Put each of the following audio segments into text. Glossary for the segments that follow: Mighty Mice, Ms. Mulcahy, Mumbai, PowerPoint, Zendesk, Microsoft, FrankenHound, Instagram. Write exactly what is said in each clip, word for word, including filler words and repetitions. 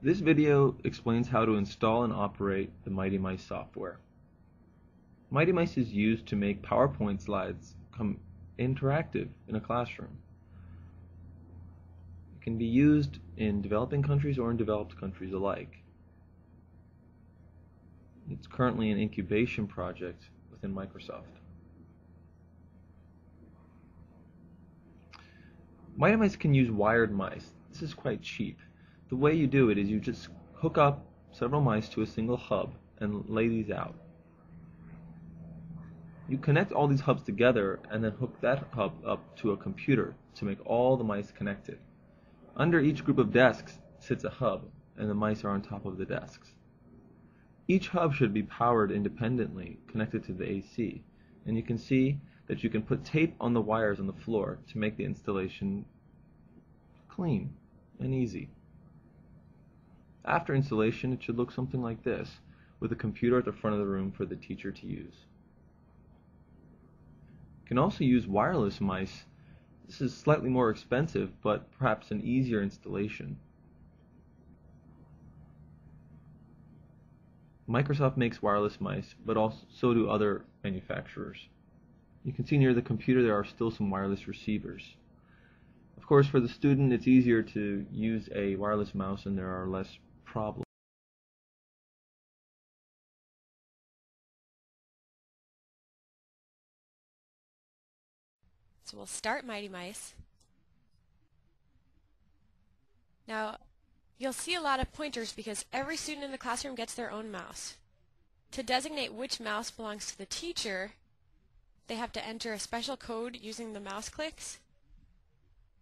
This video explains how to install and operate the Mighty Mice software. Mighty Mice is used to make PowerPoint slides come interactive in a classroom. It can be used in developing countries or in developed countries alike. It's currently an incubation project within Microsoft. Mighty Mice can use wired mice. This is quite cheap. The way you do it is you just hook up several mice to a single hub and lay these out. You connect all these hubs together and then hook that hub up to a computer to make all the mice connected. Under each group of desks sits a hub, and the mice are on top of the desks. Each hub should be powered independently, connected to the A C, and you can see that you can put tape on the wires on the floor to make the installation clean and easy. After installation, it should look something like this, with a computer at the front of the room for the teacher to use. You can also use wireless mice. This is slightly more expensive, but perhaps an easier installation. Microsoft makes wireless mice, but also so do other manufacturers. You can see near the computer there are still some wireless receivers. Of course, for the student, it's easier to use a wireless mouse and there are less problems. So we'll start Mighty Mice. Now, you'll see a lot of pointers because every student in the classroom gets their own mouse. To designate which mouse belongs to the teacher, they have to enter a special code using the mouse clicks.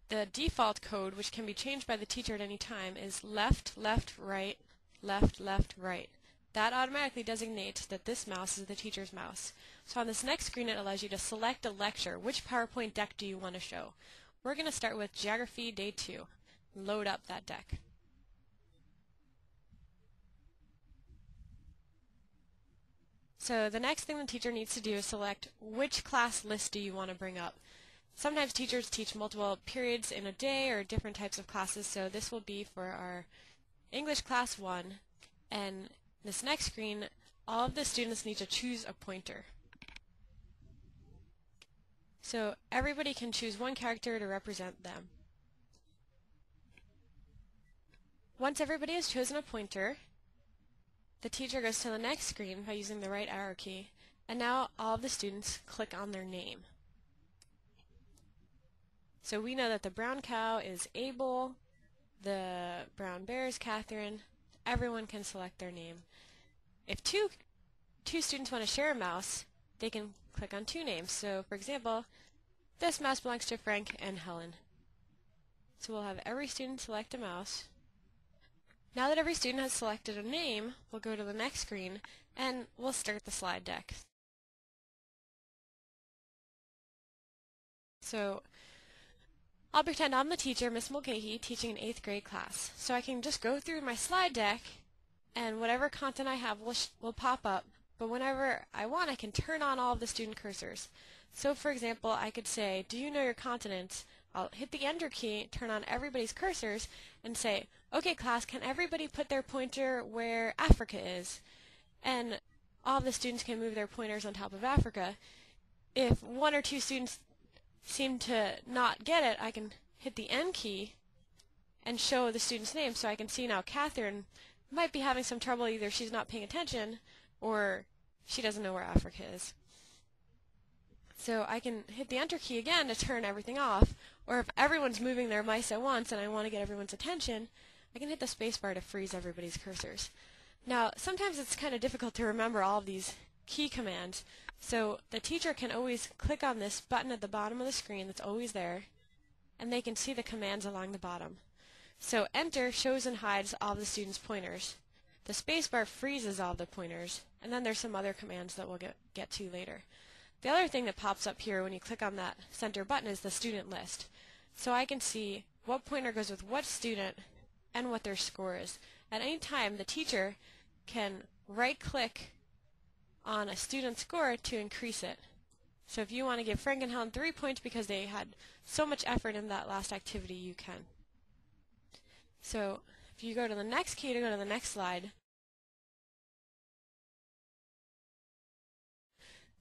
The default code, which can be changed by the teacher at any time, is left, left, right, left, left, right. That automatically designates that this mouse is the teacher's mouse. So on this next screen, it allows you to select a lecture. Which PowerPoint deck do you want to show? We're going to start with Geography Day two. Load up that deck. So the next thing the teacher needs to do is select which class list do you want to bring up. Sometimes teachers teach multiple periods in a day or different types of classes, so this will be for our English class one. And this next screen, all of the students need to choose a pointer. So everybody can choose one character to represent them. Once everybody has chosen a pointer, the teacher goes to the next screen by using the right arrow key, and now all of the students click on their name. So we know that the brown cow is Abel, the brown bear is Catherine. Everyone can select their name. If two, two students want to share a mouse, they can click on two names. So for example, this mouse belongs to Frank and Helen. So we'll have every student select a mouse. Now that every student has selected a name, we'll go to the next screen and we'll start the slide deck. So I'll pretend I'm the teacher, Miz Mulcahy, teaching an eighth grade class. So I can just go through my slide deck and whatever content I have will, sh will pop up, but whenever I want I can turn on all of the student cursors. So for example, I could say, do you know your continents? I'll hit the enter key, turn on everybody's cursors, and say, okay class, can everybody put their pointer where Africa is? And all the students can move their pointers on top of Africa. If one or two students seem to not get it, I can hit the N key and show the student's name, so I can see now Catherine might be having some trouble, either she's not paying attention or she doesn't know where Africa is. So I can hit the enter key again to turn everything off, or if everyone's moving their mice at once and I want to get everyone's attention, I can hit the spacebar to freeze everybody's cursors. Now sometimes it's kind of difficult to remember all of these key commands, so the teacher can always click on this button at the bottom of the screen that's always there, and they can see the commands along the bottom. So enter shows and hides all the students' pointers. The spacebar freezes all the pointers, and then there's some other commands that we'll get, get to later. The other thing that pops up here when you click on that center button is the student list. So I can see what pointer goes with what student and what their score is. At any time, the teacher can right-click on a student score to increase it. So if you want to give FrankenHound three points because they had so much effort in that last activity, you can. So If you go to the next key to go to the next slide,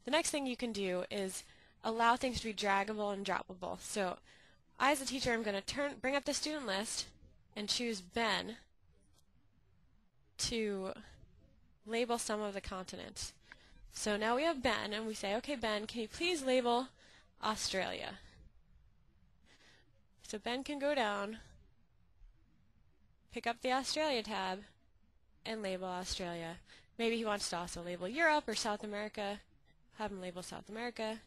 the next thing you can do is allow things to be draggable and droppable. So I, as a teacher, I'm going to turn, bring up the student list and choose Ben to label some of the continents. So now we have Ben, and we say, okay, Ben, can you please label Australia? So Ben can go down, pick up the Australia tab, and label Australia. Maybe he wants to also label Europe or South America. Have him label South America.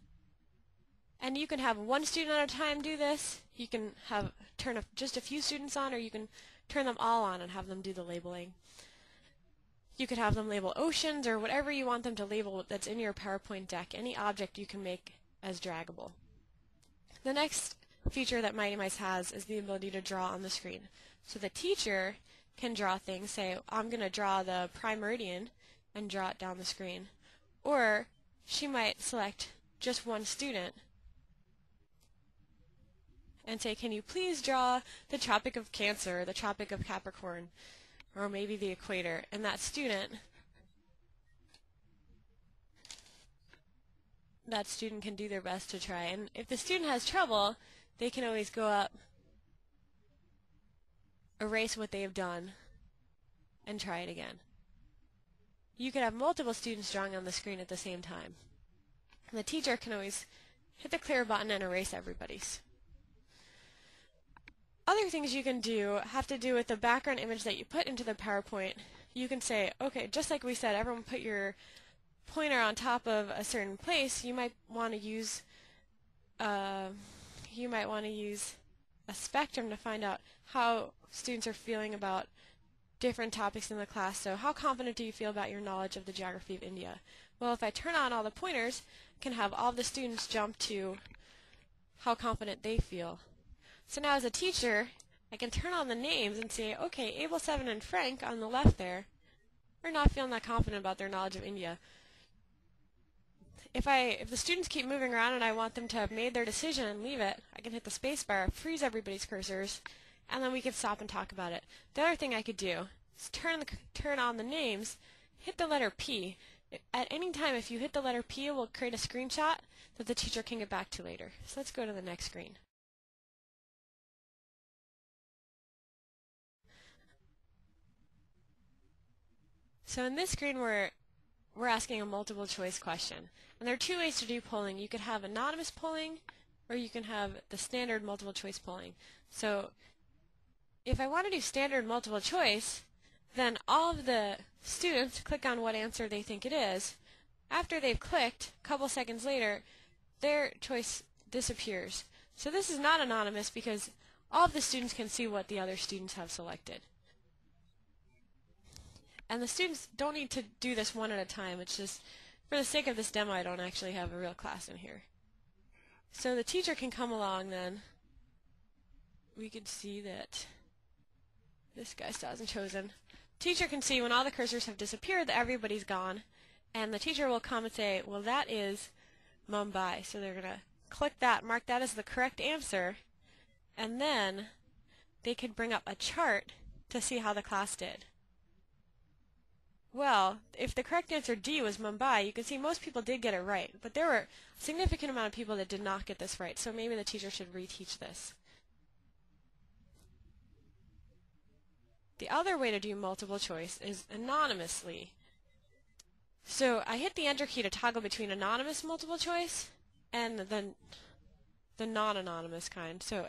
And you can have one student at a time do this. You can have turn a, just a few students on, or you can turn them all on and have them do the labeling. You could have them label oceans or whatever you want them to label that's in your PowerPoint deck. Any object you can make as draggable. The next feature that Mighty Mice has is the ability to draw on the screen. So the teacher can draw things. Say, I'm going to draw the prime meridian and draw it down the screen. Or she might select just one student and say, can you please draw the Tropic of Cancer, the Tropic of Capricorn, or maybe the equator? And that student, that student can do their best to try. And if the student has trouble, they can always go up, erase what they've done, and try it again. You could have multiple students drawing on the screen at the same time. And the teacher can always hit the clear button and erase everybody's. Other things you can do have to do with the background image that you put into the PowerPoint. You can say, okay, just like we said, everyone put your pointer on top of a certain place. You might want to use, uh, you might want to use a spectrum to find out how students are feeling about different topics in the class. So, how confident do you feel about your knowledge of the geography of India? Well, if I turn on all the pointers, I can have all the students jump to how confident they feel. So now as a teacher, I can turn on the names and say, okay, Abel, Seven, and Frank on the left there are not feeling that confident about their knowledge of India. If I, if the students keep moving around and I want them to have made their decision and leave it, I can hit the space bar, freeze everybody's cursors, and then we can stop and talk about it. The other thing I could do is turn, the, turn on the names, hit the letter P. At any time, if you hit the letter P, it will create a screenshot that the teacher can get back to later. So let's go to the next screen. So in this screen, we're, we're asking a multiple choice question. And there are two ways to do polling. You could have anonymous polling, or you can have the standard multiple choice polling. So if I want to do standard multiple choice, then all of the students click on what answer they think it is. After they've clicked, a couple seconds later, their choice disappears. So this is not anonymous because all of the students can see what the other students have selected. And the students don't need to do this one at a time. It's just, for the sake of this demo, I don't actually have a real class in here. So the teacher can come along then. We can see that this guy still hasn't chosen. Teacher can see when all the cursors have disappeared that everybody's gone. And the teacher will come and say, well, that is Mumbai. So they're going to click that, mark that as the correct answer. And then they could bring up a chart to see how the class did. Well, if the correct answer D was Mumbai, you can see most people did get it right, but there were a significant amount of people that did not get this right, so maybe the teacher should reteach this. The other way to do multiple choice is anonymously. So I hit the enter key to toggle between anonymous multiple choice and the, the non-anonymous kind. So